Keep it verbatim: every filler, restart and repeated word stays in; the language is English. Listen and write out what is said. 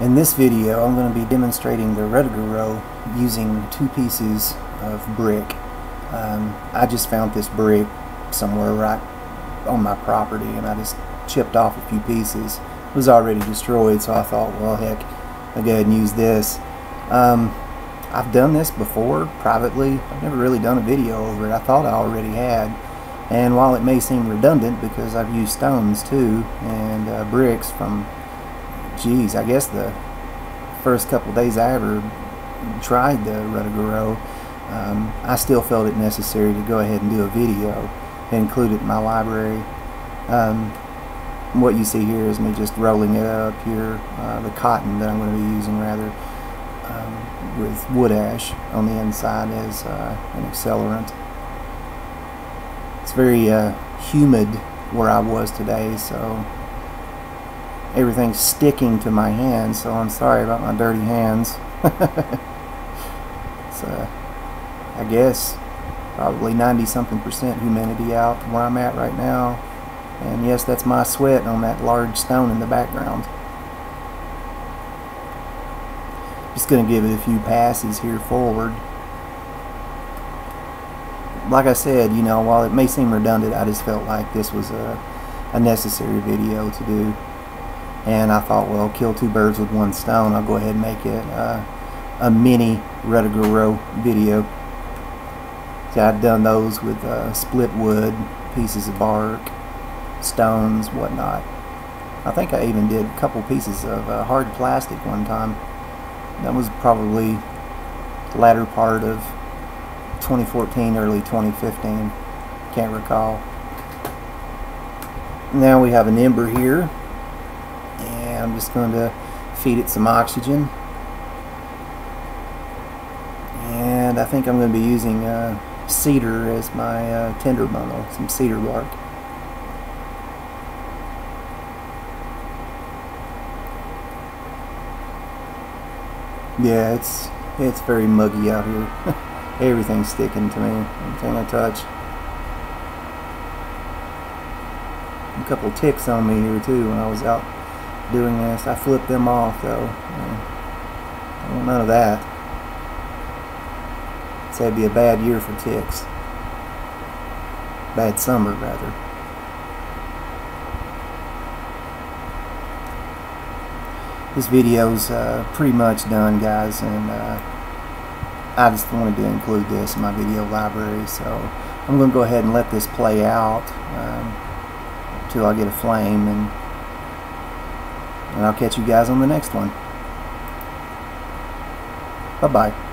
In this video, I'm going to be demonstrating the Rudiger Roll using two pieces of brick. Um, I just found this brick somewhere right on my property, and I just chipped off a few pieces. It was already destroyed, so I thought, well, heck, I'll go ahead and use this. Um, I've done this before, privately. I've never really done a video over it. I thought I already had. And while it may seem redundant, because I've used stones too, and uh, bricks from, geez, I guess the first couple days I ever tried the Rudiger Roll, um, I still felt it necessary to go ahead and do a video and include it in my library. Um, what you see here is me just rolling it up here, uh, the cotton that I'm going to be using rather, um, with wood ash on the inside as uh, an accelerant. It's very uh, humid where I was today, so everything's sticking to my hands, so I'm sorry about my dirty hands. It's uh, I guess probably ninety something percent humidity out where I'm at right now, and yes, that's my sweat on that large stone in the background. Just gonna give it a few passes here forward. Like I said, you know, while it may seem redundant, I just felt like this was a, a necessary video to do. And I thought, well, kill two birds with one stone. I'll go ahead and make it uh, a mini Rudiger Roll video. So I've done those with uh, split wood, pieces of bark, stones, whatnot. I think I even did a couple pieces of uh, hard plastic one time. That was probably the latter part of twenty fourteen, early twenty fifteen, can't recall. Now we have an ember here, and I'm just going to feed it some oxygen, and I think I'm going to be using uh, cedar as my uh, tinder bundle, some cedar bark. Yeah, it's it's very muggy out here. Everything's sticking to me, everything I touch. A couple ticks on me here too when I was out doing this. I flipped them off though. I don't want none of that. So it'd be a bad year for ticks. Bad summer rather. This video's uh, pretty much done, guys, and uh, I just wanted to include this in my video library, so I'm going to go ahead and let this play out um, until I get a flame, and, and I'll catch you guys on the next one. Bye-bye.